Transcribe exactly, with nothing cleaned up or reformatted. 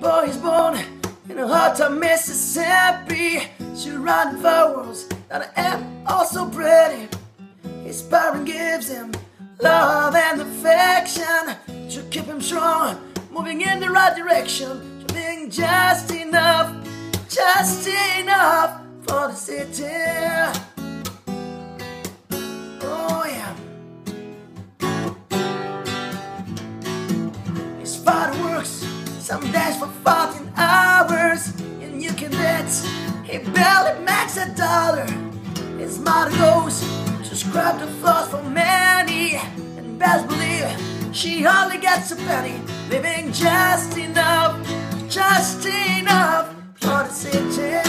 boy is born in the heart of Mississippi. Surrounded by worlds that I am also pretty. His parent gives him love and affection to keep him strong, moving in the right direction, to being just enough, just enough for the city. Oh yeah. His father works some days for fourteen hours, and you can bet he barely makes a dollar. His mother goes to scrub the floors for many, and best believe she only gets a penny, living just enough, just enough for the city.